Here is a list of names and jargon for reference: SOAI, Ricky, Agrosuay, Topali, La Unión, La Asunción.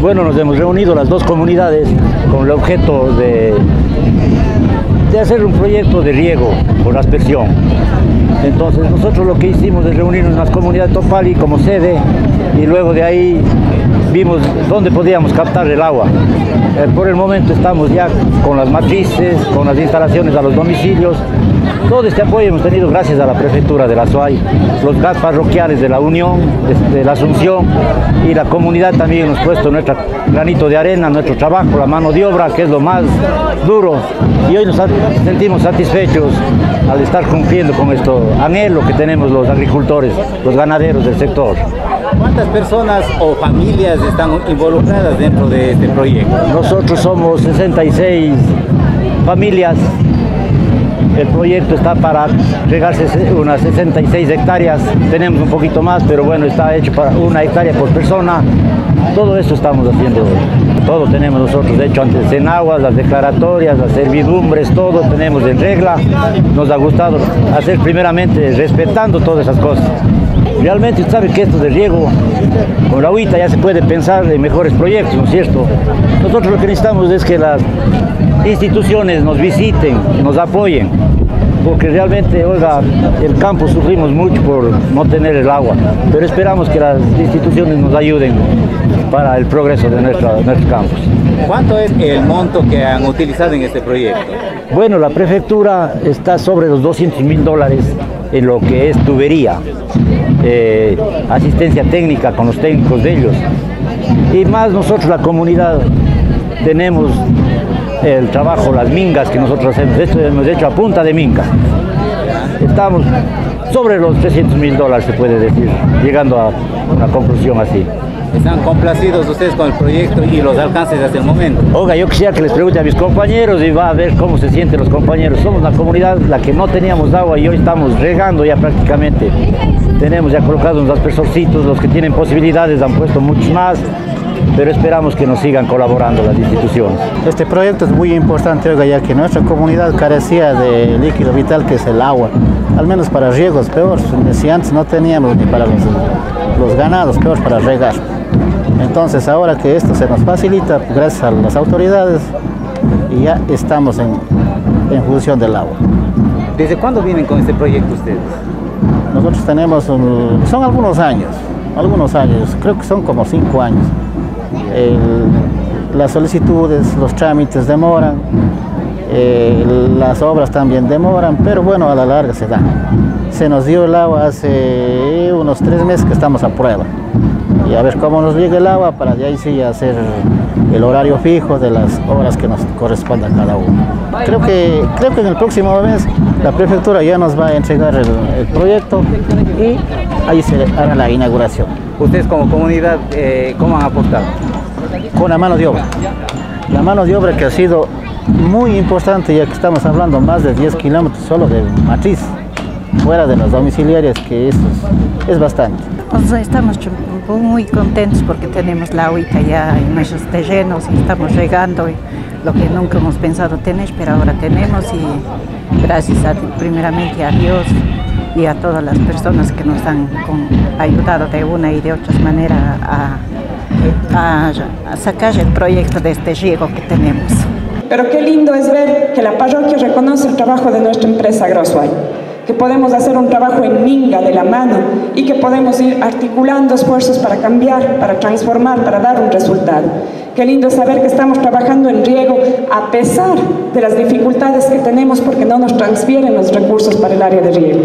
Bueno, nos hemos reunido las dos comunidades con el objeto de hacer un proyecto de riego por aspersión. Entonces nosotros lo que hicimos es reunirnos en la comunidad de Topali como sede, y luego de ahí vimos dónde podíamos captar el agua. Por el momento estamos ya con las matrices, con las instalaciones a los domicilios. Todo este apoyo hemos tenido gracias a la prefectura de la SOAI, los GAS parroquiales de La Unión, de La Asunción, y la comunidad también hemos puesto nuestro granito de arena, nuestro trabajo, la mano de obra, que es lo más duro, y hoy nos sentimos satisfechos al estar cumpliendo con este anhelo que tenemos los agricultores, los ganaderos del sector. ¿Cuántas personas o familias están involucradas dentro de este proyecto? Nosotros somos 66 familias. El proyecto está para regarse unas 66 hectáreas, tenemos un poquito más, pero bueno, está hecho para 1 hectárea por persona. Todo esto estamos haciendo, todo tenemos nosotros, de hecho, antes en aguas, las declaratorias, las servidumbres, todo tenemos en regla. Nos ha gustado hacer primeramente respetando todas esas cosas. Realmente usted sabe que esto de riego, con la agüita ya se puede pensar en mejores proyectos, ¿no es cierto? Nosotros lo que necesitamos es que las instituciones nos visiten, nos apoyen, porque realmente, oiga, el campo sufrimos mucho por no tener el agua, pero esperamos que las instituciones nos ayuden para el progreso de nuestros campos. ¿Cuánto es el monto que han utilizado en este proyecto? Bueno, la prefectura está sobre los $200.000 en lo que es tubería, asistencia técnica con los técnicos de ellos, y más nosotros la comunidad tenemos el trabajo, las mingas que nosotros hacemos, esto hemos hecho a punta de mingas. Estamos sobre los $300.000, se puede decir, llegando a una conclusión así. ¿Están complacidos ustedes con el proyecto y los alcances hasta el momento? Oiga, yo quisiera que les pregunte a mis compañeros y va a ver cómo se sienten los compañeros. Somos la comunidad la que no teníamos agua y hoy estamos regando ya prácticamente. Tenemos ya colocados unos aspersorcitos, los que tienen posibilidades han puesto muchos más, pero esperamos que nos sigan colaborando las instituciones. Este proyecto es muy importante, oiga, ya que nuestra comunidad carecía de líquido vital que es el agua, al menos para riegos, peor, si antes no teníamos ni para los ganados, peor para regar. Entonces ahora que esto se nos facilita, gracias a las autoridades, y ya estamos en función del agua. ¿Desde cuándo vienen con este proyecto ustedes? Nosotros tenemos, son algunos años, creo que son como 5 años. Las solicitudes, los trámites demoran, las obras también demoran, pero bueno, a la larga se da. Se nos dio el agua hace unos 3 meses que estamos a prueba, y a ver cómo nos llega el agua para de ahí sí hacer el horario fijo de las obras que nos correspondan cada uno. Creo que en el próximo mes la prefectura ya nos va a entregar el proyecto y ahí se hará la inauguración. ¿Ustedes como comunidad cómo han aportado? Con la mano de obra. La mano de obra que ha sido muy importante, ya que estamos hablando más de 10 kilómetros solo de matriz, fuera de las domiciliarias, que eso es bastante. O sea, estamos muy contentos porque tenemos la agüita ya en nuestros terrenos y estamos regando, y lo que nunca hemos pensado tener, pero ahora tenemos, y gracias primeramente a Dios y a todas las personas que nos han ayudado de una y de otras maneras a sacar el proyecto de este riego que tenemos. Pero qué lindo es ver que la parroquia reconoce el trabajo de nuestra empresa Agrosuay, que podemos hacer un trabajo en minga de la mano y que podemos ir articulando esfuerzos para cambiar, para transformar, para dar un resultado. Qué lindo saber que estamos trabajando en riego a pesar de las dificultades que tenemos porque no nos transfieren los recursos para el área de riego.